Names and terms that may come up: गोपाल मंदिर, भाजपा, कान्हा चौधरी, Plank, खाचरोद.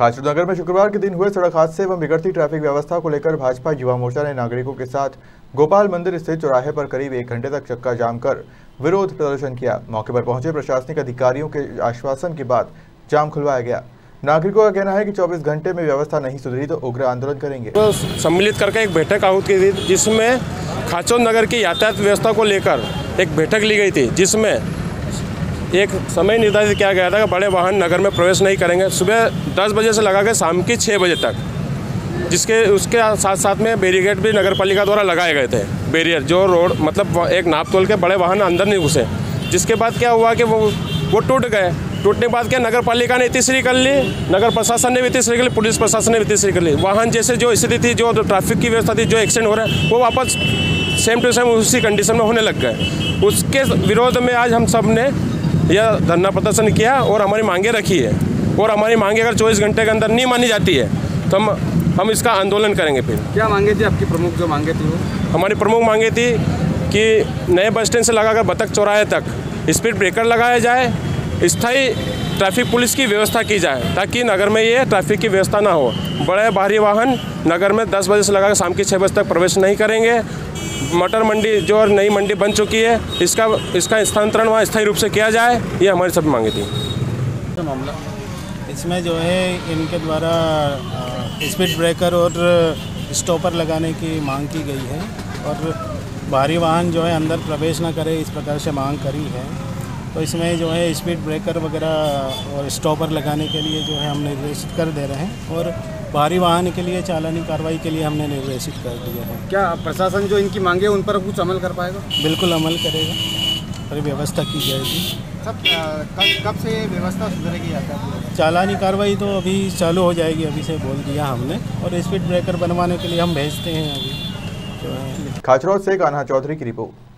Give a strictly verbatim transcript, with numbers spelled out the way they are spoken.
खाचरोद नगर में शुक्रवार के दिन हुए सड़क हादसे एवं बिगड़ती ट्रैफिक व्यवस्था को लेकर भाजपा युवा मोर्चा ने नागरिकों के साथ गोपाल मंदिर स्थित चौराहे पर करीब एक घंटे तक चक्का जाम कर विरोध प्रदर्शन किया। मौके पर पहुंचे प्रशासनिक अधिकारियों के आश्वासन के बाद जाम खुलवाया गया। नागरिकों का कहना है कि चौबीस घंटे में व्यवस्था नहीं सुधरी तो उग्र आंदोलन करेंगे। तो सम्मिलित करके एक बैठक आहूत की थी, जिसमें खाचरोद नगर की यातायात व्यवस्था को लेकर एक बैठक ली गई थी, जिसमें एक समय निर्धारित किया गया था कि बड़े वाहन नगर में प्रवेश नहीं करेंगे सुबह दस बजे से लगा के शाम की छः बजे तक, जिसके उसके साथ साथ में बैरिकेड भी नगर पालिका द्वारा लगाए गए थे। बैरियर जो रोड मतलब एक नाप तोल के बड़े वाहन अंदर नहीं घुसे, जिसके बाद क्या हुआ कि वो वो टूट गए। टूटने के बाद क्या नगर पालिका ने तीसरी कर ली, नगर प्रशासन ने भी तीसरी कर ली, पुलिस प्रशासन ने भी तीसरी कर ली। वाहन जैसे जो स्थिति थी, जो ट्रैफिक की व्यवस्था थी, जो एक्सीडेंट हो रहा है, वो वापस सेम टू सेम उसी कंडीशन में होने लग गए। उसके विरोध में आज हम सब ने यह धरना प्रदर्शन किया और हमारी मांगे रखी है, और हमारी मांगे अगर चौबीस घंटे के अंदर नहीं मानी जाती है तो हम हम इसका आंदोलन करेंगे। फिर क्या मांगे थी आपकी प्रमुख जो मांगे थी? वो हमारी प्रमुख मांगे थी कि नए बस स्टैंड से लगाकर बतख चौराहे तक स्पीड ब्रेकर लगाया जाए, स्थायी ट्रैफिक पुलिस की व्यवस्था की जाए ताकि नगर में ये ट्रैफिक की व्यवस्था ना हो। बड़े भारी वाहन नगर में दस बजे से लगाकर शाम की छः बजे तक प्रवेश नहीं करेंगे। मटर मंडी जो नई मंडी बन चुकी है, इसका इसका स्थानांतरण वहाँ स्थायी रूप से किया जाए, ये हमारी सब मांगे थी। मामला इसमें जो है इनके द्वारा स्पीड ब्रेकर और स्टॉपर लगाने की मांग की गई है और भारी वाहन जो है अंदर प्रवेश ना करे, इस प्रकार से मांग करी है। तो इसमें जो है स्पीड ब्रेकर वगैरह और स्टॉपर लगाने के लिए जो है हम निर्देशित कर दे रहे हैं, और भारी वाहन के लिए चालानी कार्रवाई के लिए हमने निर्देशित कर दिया है। क्या प्रशासन जो इनकी मांगे उन पर कुछ अमल कर पाएगा? बिल्कुल अमल करेगा, पर व्यवस्था की जाएगी। सब कब कब से व्यवस्था सुधरेगी? आता चालानी कार्रवाई तो अभी चालू हो जाएगी, अभी से बोल दिया हमने, और स्पीड ब्रेकर बनवाने के लिए हम भेजते हैं अभी। खाचरोद से कान्हा चौधरी की रिपोर्ट।